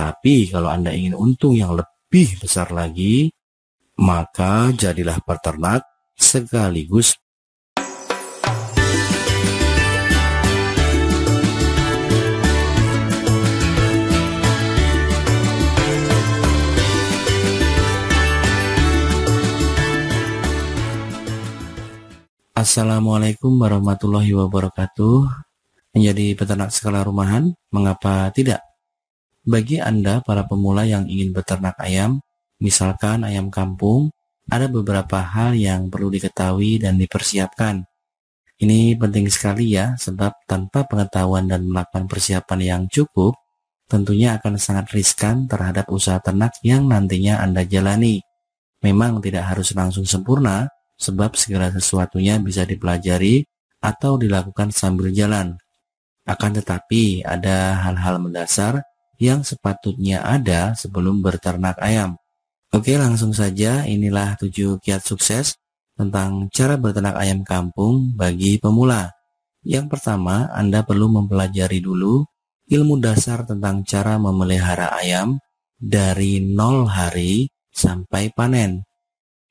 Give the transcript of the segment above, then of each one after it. Tapi kalau Anda ingin untung yang lebih besar lagi, maka jadilah peternak sekaligus . Assalamualaikum warahmatullahi wabarakatuh. Menjadi peternak skala rumahan, mengapa tidak? Bagi Anda para pemula yang ingin beternak ayam, misalkan ayam kampung, ada beberapa hal yang perlu diketahui dan dipersiapkan. Ini penting sekali ya, sebab tanpa pengetahuan dan melakukan persiapan yang cukup, tentunya akan sangat riskan terhadap usaha ternak yang nantinya Anda jalani. Memang tidak harus langsung sempurna, sebab segala sesuatunya bisa dipelajari atau dilakukan sambil jalan. Akan tetapi ada hal-hal mendasar yang sepatutnya ada sebelum beternak ayam. Oke, langsung saja, inilah 7 kiat sukses tentang cara beternak ayam kampung bagi pemula. Yang pertama, Anda perlu mempelajari dulu ilmu dasar tentang cara memelihara ayam dari 0 hari sampai panen.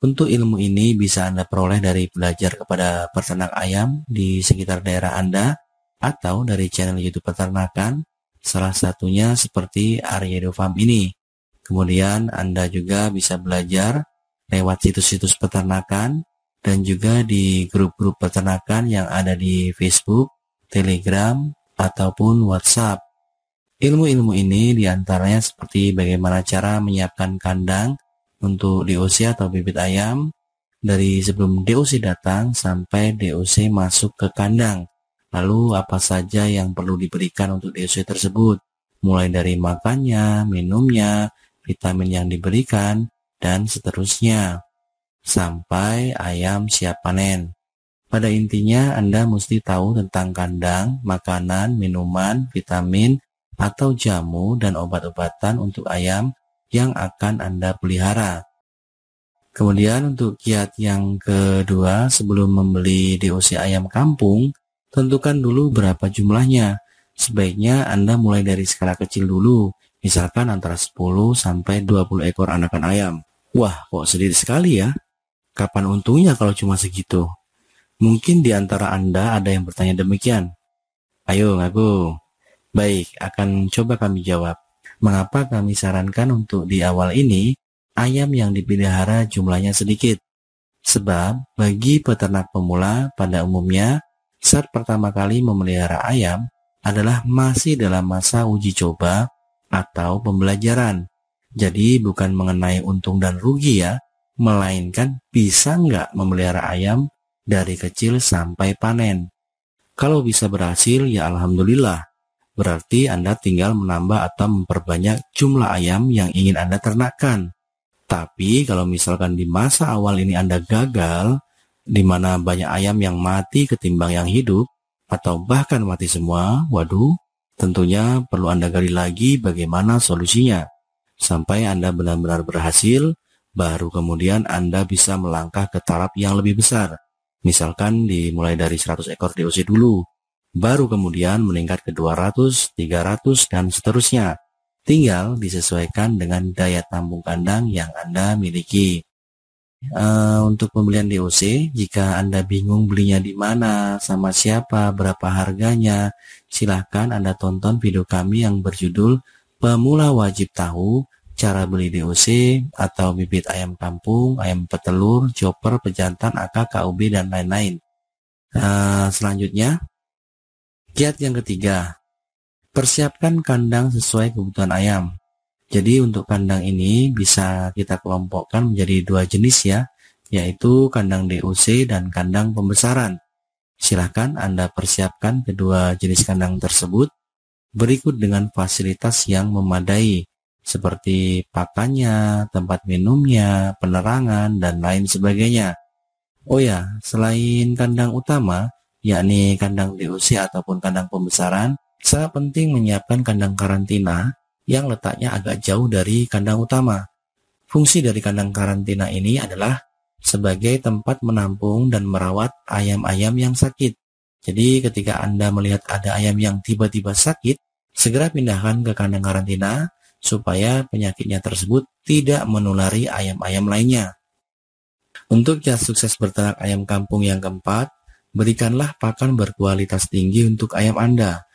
Untuk ilmu ini bisa Anda peroleh dari belajar kepada peternak ayam di sekitar daerah Anda atau dari channel YouTube peternakan, salah satunya seperti Aryedo Farm ini. Kemudian Anda juga bisa belajar lewat situs-situs peternakan dan juga di grup-grup peternakan yang ada di Facebook, Telegram, ataupun WhatsApp. Ilmu-ilmu ini diantaranya seperti bagaimana cara menyiapkan kandang untuk DOC atau bibit ayam dari sebelum DOC datang sampai DOC masuk ke kandang. Lalu apa saja yang perlu diberikan untuk DOC tersebut, mulai dari makannya, minumnya, vitamin yang diberikan, dan seterusnya, sampai ayam siap panen. Pada intinya Anda mesti tahu tentang kandang, makanan, minuman, vitamin, atau jamu dan obat-obatan untuk ayam yang akan Anda pelihara. Kemudian untuk kiat yang kedua, sebelum membeli DOC ayam kampung, tentukan dulu berapa jumlahnya. Sebaiknya Anda mulai dari skala kecil dulu, misalkan antara 10 sampai 20 ekor anakan ayam. Wah, kok sedikit sekali ya? Kapan untungnya kalau cuma segitu? Mungkin di antara Anda ada yang bertanya demikian. Ayo ngaku. Baik, akan coba kami jawab. Mengapa kami sarankan untuk di awal ini ayam yang dipelihara jumlahnya sedikit? Sebab bagi peternak pemula pada umumnya saat pertama kali memelihara ayam adalah masih dalam masa uji coba atau pembelajaran. Jadi bukan mengenai untung dan rugi ya, melainkan bisa nggak memelihara ayam dari kecil sampai panen. Kalau bisa berhasil ya alhamdulillah. Berarti Anda tinggal menambah atau memperbanyak jumlah ayam yang ingin Anda ternakkan. Tapi kalau misalkan di masa awal ini Anda gagal, di mana banyak ayam yang mati ketimbang yang hidup, atau bahkan mati semua, waduh, tentunya perlu Anda gali lagi bagaimana solusinya. Sampai Anda benar-benar berhasil, baru kemudian Anda bisa melangkah ke taraf yang lebih besar. Misalkan dimulai dari 100 ekor DOC dulu. Baru kemudian meningkat ke 200, 300, dan seterusnya. Tinggal disesuaikan dengan daya tampung kandang yang Anda miliki. Untuk pembelian DOC, jika Anda bingung belinya di mana, sama siapa, berapa harganya, silahkan Anda tonton video kami yang berjudul Pemula Wajib Tahu Cara Beli DOC atau Bibit Ayam Kampung, Ayam Petelur, Chopper, Pejantan, AK, KUB, dan lain-lain. Selanjutnya, kiat yang ketiga, persiapkan kandang sesuai kebutuhan ayam. Jadi untuk kandang ini bisa kita kelompokkan menjadi 2 jenis ya, yaitu kandang DOC dan kandang pembesaran. Silahkan Anda persiapkan kedua jenis kandang tersebut berikut dengan fasilitas yang memadai, seperti pakannya, tempat minumnya, penerangan, dan lain sebagainya. Oh ya, selain kandang utama, yakni kandang DOC ataupun kandang pembesaran, sangat penting menyiapkan kandang karantina yang letaknya agak jauh dari kandang utama. Fungsi dari kandang karantina ini adalah sebagai tempat menampung dan merawat ayam-ayam yang sakit. Jadi ketika Anda melihat ada ayam yang tiba-tiba sakit, segera pindahkan ke kandang karantina supaya penyakitnya tersebut tidak menulari ayam-ayam lainnya. Untuk yang sukses berternak ayam kampung yang keempat, berikanlah pakan berkualitas tinggi untuk ayam Anda.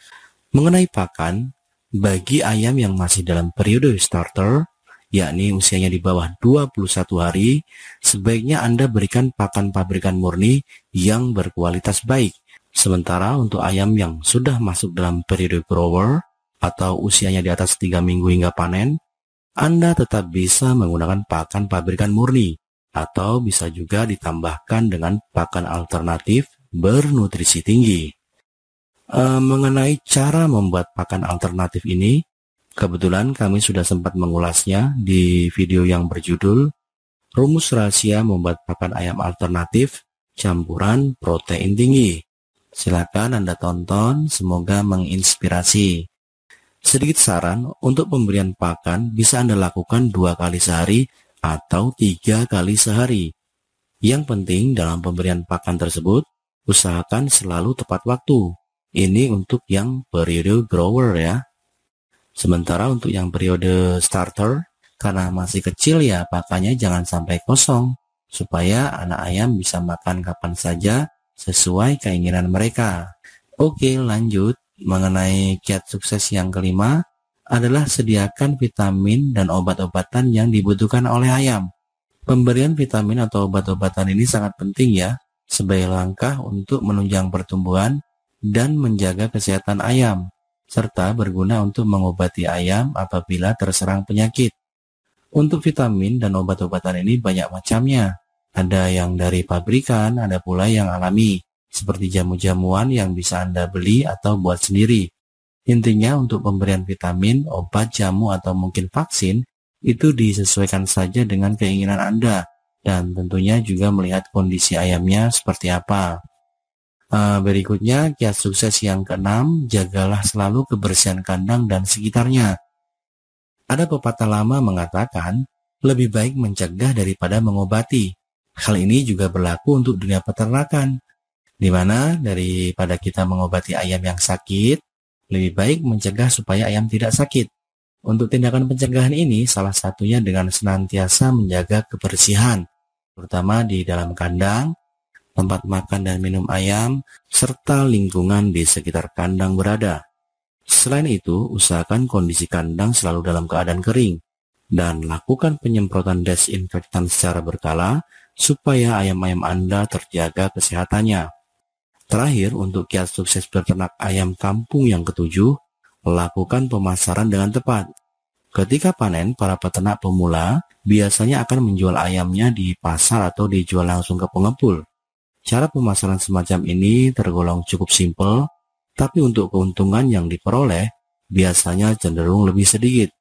Mengenai pakan, bagi ayam yang masih dalam periode starter, yakni usianya di bawah 21 hari, sebaiknya Anda berikan pakan pabrikan murni yang berkualitas baik. Sementara untuk ayam yang sudah masuk dalam periode grower, atau usianya di atas 3 minggu hingga panen, Anda tetap bisa menggunakan pakan pabrikan murni, atau bisa juga ditambahkan dengan pakan alternatif bernutrisi tinggi. Mengenai cara membuat pakan alternatif ini, kebetulan kami sudah sempat mengulasnya di video yang berjudul Rumus Rahasia Membuat Pakan Ayam Alternatif Campuran Protein Tinggi. Silakan Anda tonton, semoga menginspirasi. Sedikit saran, untuk pemberian pakan bisa Anda lakukan 2 kali sehari atau 3 kali sehari. Yang penting dalam pemberian pakan tersebut, usahakan selalu tepat waktu. Ini untuk yang periode grower ya. Sementara untuk yang periode starter, karena masih kecil ya pakannya jangan sampai kosong, supaya anak ayam bisa makan kapan saja sesuai keinginan mereka. Oke, lanjut. Mengenai kiat sukses yang kelima adalah sediakan vitamin dan obat-obatan yang dibutuhkan oleh ayam. Pemberian vitamin atau obat-obatan ini sangat penting ya, sebagai langkah untuk menunjang pertumbuhan dan menjaga kesehatan ayam, serta berguna untuk mengobati ayam apabila terserang penyakit. Untuk vitamin dan obat-obatan ini banyak macamnya. Ada yang dari pabrikan, ada pula yang alami, seperti jamu-jamuan yang bisa Anda beli atau buat sendiri. Intinya untuk pemberian vitamin, obat, jamu, atau mungkin vaksin, itu disesuaikan saja dengan keinginan Anda, dan tentunya juga melihat kondisi ayamnya seperti apa. Berikutnya, kiat sukses yang keenam, jagalah selalu kebersihan kandang dan sekitarnya. Ada pepatah lama mengatakan, lebih baik mencegah daripada mengobati. Hal ini juga berlaku untuk dunia peternakan, di mana daripada kita mengobati ayam yang sakit, lebih baik mencegah supaya ayam tidak sakit. Untuk tindakan pencegahan ini, salah satunya dengan senantiasa menjaga kebersihan, terutama di dalam kandang, tempat makan dan minum ayam, serta lingkungan di sekitar kandang berada. Selain itu, usahakan kondisi kandang selalu dalam keadaan kering, dan lakukan penyemprotan desinfektan secara berkala, supaya ayam-ayam Anda terjaga kesehatannya. Terakhir, untuk kiat sukses berternak ayam kampung yang ketujuh, lakukan pemasaran dengan tepat. Ketika panen, para peternak pemula biasanya akan menjual ayamnya di pasar atau dijual langsung ke pengepul. Cara pemasaran semacam ini tergolong cukup simpel, tapi untuk keuntungan yang diperoleh biasanya cenderung lebih sedikit,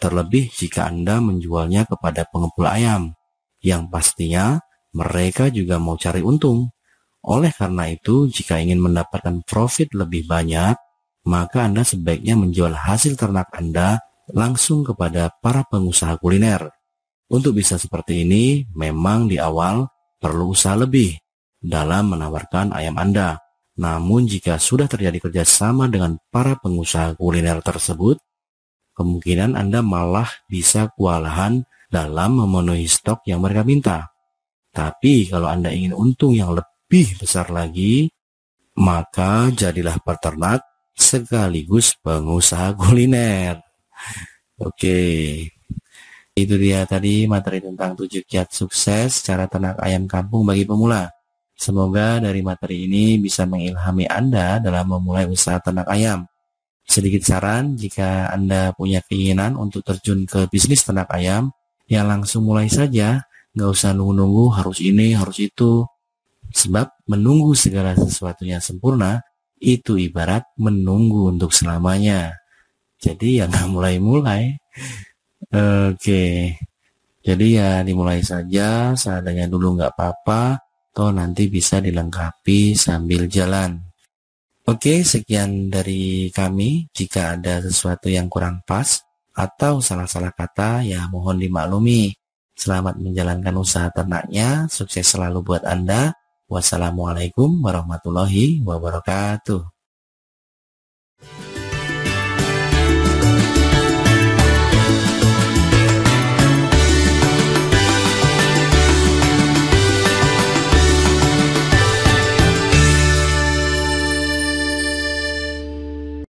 terlebih jika Anda menjualnya kepada pengepul ayam, yang pastinya mereka juga mau cari untung. Oleh karena itu, jika ingin mendapatkan profit lebih banyak, maka Anda sebaiknya menjual hasil ternak Anda langsung kepada para pengusaha kuliner. Untuk bisa seperti ini, memang di awal perlu usaha lebih dalam menawarkan ayam Anda. Namun jika sudah terjadi kerjasama dengan para pengusaha kuliner tersebut, kemungkinan Anda malah bisa kewalahan dalam memenuhi stok yang mereka minta. Tapi kalau Anda ingin untung yang lebih besar lagi, maka jadilah peternak sekaligus pengusaha kuliner. Oke, itu dia tadi materi tentang 7 kiat sukses cara ternak ayam kampung bagi pemula. Semoga dari materi ini bisa mengilhami Anda dalam memulai usaha ternak ayam. Sedikit saran, jika Anda punya keinginan untuk terjun ke bisnis ternak ayam, ya langsung mulai saja, nggak usah nunggu-nunggu harus ini, harus itu. Sebab menunggu segala sesuatunya sempurna itu ibarat menunggu untuk selamanya. Jadi ya nggak mulai-mulai. Oke. Jadi ya dimulai saja, seadanya dulu nggak apa-apa, atau nanti bisa dilengkapi sambil jalan. Oke, sekian dari kami. Jika ada sesuatu yang kurang pas atau salah-salah kata, ya mohon dimaklumi. Selamat menjalankan usaha ternaknya, sukses selalu buat Anda. Wassalamualaikum warahmatullahi wabarakatuh.